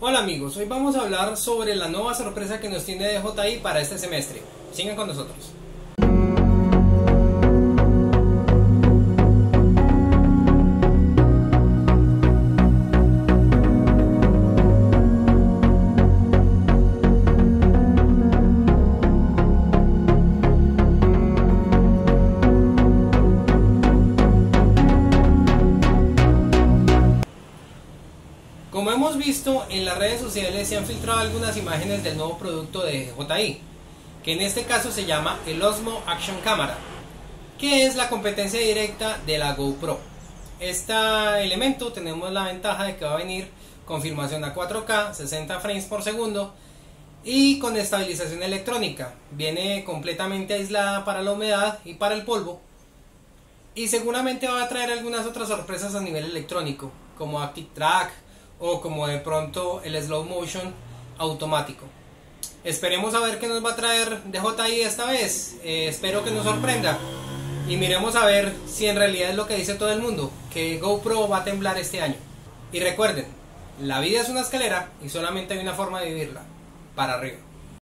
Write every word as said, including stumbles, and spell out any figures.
Hola amigos, hoy vamos a hablar sobre la nueva sorpresa que nos tiene D J I para este semestre. Sigan con nosotros. Como hemos visto, en las redes sociales se han filtrado algunas imágenes del nuevo producto de D J I, que en este caso se llama el Osmo Action Camera, que es la competencia directa de la GoPro. Este elemento tenemos la ventaja de que va a venir con filmación a cuatro K, sesenta frames por segundo y con estabilización electrónica. Viene completamente aislada para la humedad y para el polvo, y seguramente va a traer algunas otras sorpresas a nivel electrónico, como Active Track o como de pronto el slow motion automático. Esperemos a ver qué nos va a traer D J I esta vez. Eh, espero que nos sorprenda y miremos a ver si en realidad es lo que dice todo el mundo, que GoPro va a temblar este año. Y recuerden, la vida es una escalera y solamente hay una forma de vivirla: para arriba.